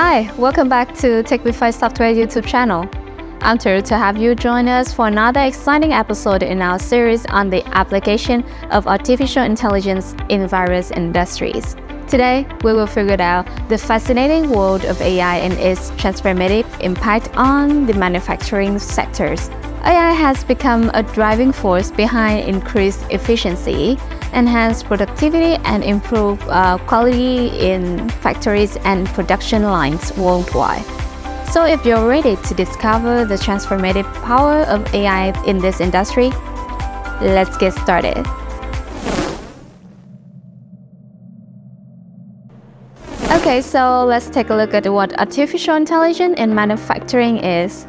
Hi, welcome back to Techvify Software YouTube channel. I'm thrilled to have you join us for another exciting episode in our series on the application of artificial intelligence in various industries. Today, we will figure out the fascinating world of AI and its transformative impact on the manufacturing sectors. AI has become a driving force behind increased efficiency, enhanced productivity, and improved quality in factories and production lines worldwide. So if you're ready to discover the transformative power of AI in this industry, let's get started. Okay, so let's take a look at what artificial intelligence in manufacturing is.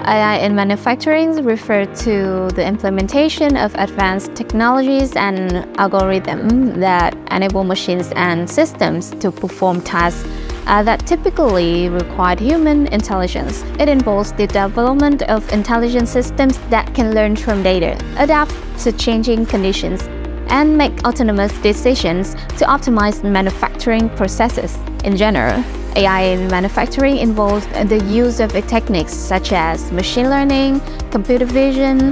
AI in manufacturing refers to the implementation of advanced technologies and algorithms that enable machines and systems to perform tasks that typically require human intelligence. It involves the development of intelligent systems that can learn from data, adapt to changing conditions, and make autonomous decisions to optimize manufacturing processes. In general, AI in manufacturing involves the use of techniques such as machine learning, computer vision,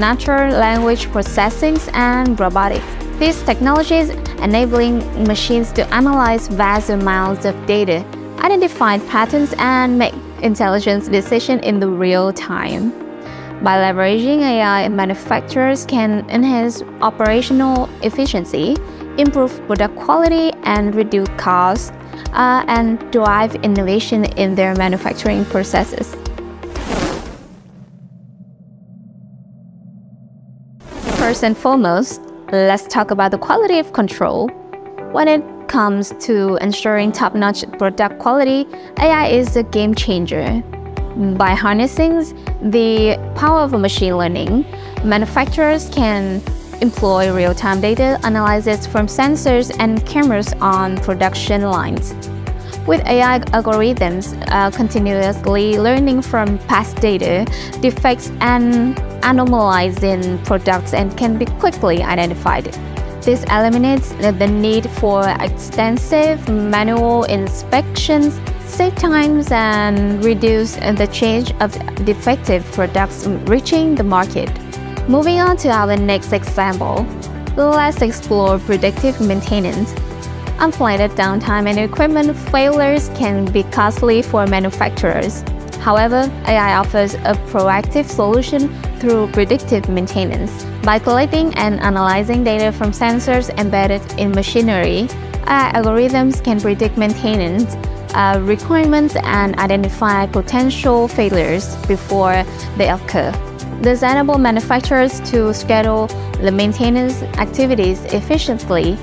natural language processing, and robotics. These technologies enabling machines to analyze vast amounts of data, identify patterns, and make intelligent decisions in the real time. By leveraging AI, manufacturers can enhance operational efficiency, improve product quality, and reduce costs, and drive innovation in their manufacturing processes. First and foremost, let's talk about the quality of control. When it comes to ensuring top-notch product quality, AI is a game changer. By harnessing the power of machine learning, manufacturers can employ real-time data analysis from sensors and cameras on production lines. With AI algorithms continuously learning from past data, defects, and anomalies in products and can be quickly identified. This eliminates the need for extensive manual inspections, save times, and reduce the change of defective products reaching the market. Moving on to our next example, let's explore predictive maintenance. Unplanned downtime and equipment failures can be costly for manufacturers. However, AI offers a proactive solution through predictive maintenance. By collecting and analyzing data from sensors embedded in machinery, AI algorithms can predict maintenance requirements and identify potential failures before they occur. This enables manufacturers to schedule the maintenance activities efficiently,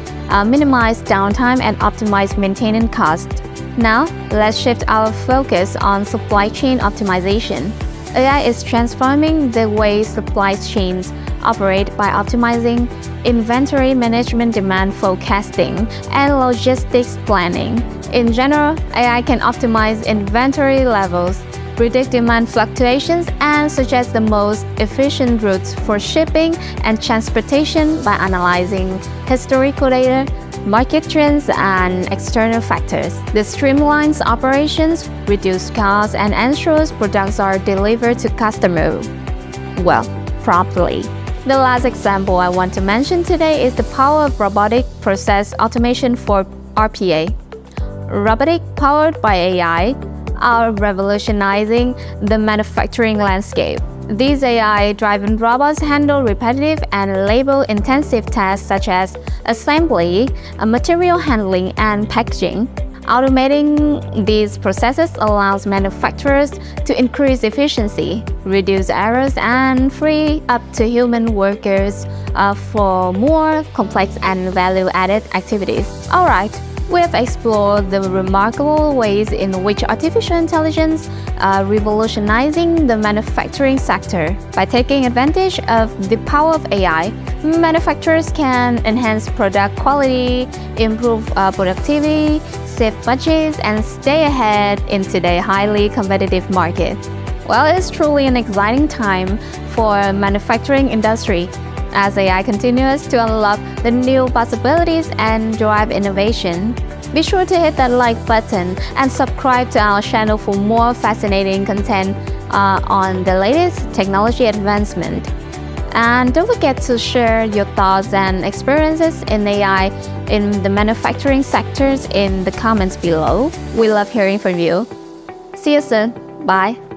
minimize downtime, and optimize maintenance costs. Now, let's shift our focus on supply chain optimization. AI is transforming the way supply chains operate by optimizing inventory management, demand forecasting, and logistics planning. In general, AI can optimize inventory levels, predict demand fluctuations, and suggest the most efficient routes for shipping and transportation by analyzing historical data, market trends, and external factors. This streamlines operations, reduces costs, and ensures products are delivered to customers promptly. The last example I want to mention today is the power of robotic process automation, for RPA. Robotics powered by AI are revolutionizing the manufacturing landscape. These AI-driven robots handle repetitive and labor-intensive tasks such as assembly, material handling, and packaging. Automating these processes allows manufacturers to increase efficiency, reduce errors, and free up to human workers for more complex and value-added activities. All right. We have explored the remarkable ways in which artificial intelligence is revolutionizing the manufacturing sector. By taking advantage of the power of AI, manufacturers can enhance product quality, improve productivity, save budgets, and stay ahead in today's highly competitive market. Well, it's truly an exciting time for the manufacturing industry, as AI continues to unlock the new possibilities and drive innovation. Be sure to hit that like button and subscribe to our channel for more fascinating content on the latest technology advancement. And don't forget to share your thoughts and experiences in AI in the manufacturing sectors in the comments below. We love hearing from you. See you soon. Bye.